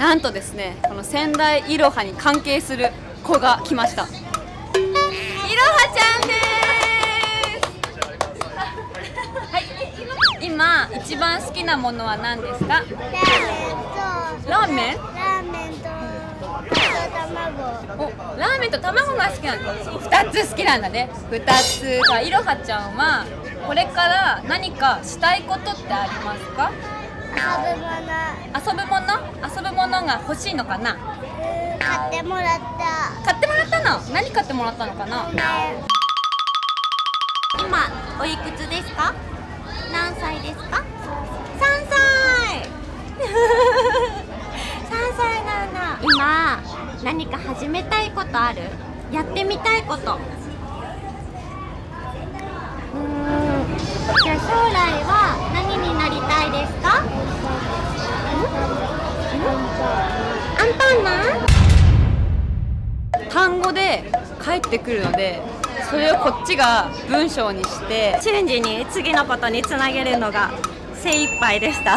なんとですね、この仙台いろはに関係する子が来ました。いろはちゃんです。はい、今一番好きなものは何ですか？ラーメンと卵。ラーメンと卵が好きなんです。2つ好きなんだね。2つ。さあ、いろはちゃんはこれから何かしたいことってありますか？遊ぶものが欲しいのかな？買ってもらったの？何買ってもらったのかな？今おいくつですか？何歳ですか？3歳。3歳なんだ。今何か始めたいことある？やってみたいこと。じゃあ将来は何になりたいですか？アンパンマン。単語で返ってくるので、それをこっちが文章にして瞬時に次のことにつなげるのが精一杯でした。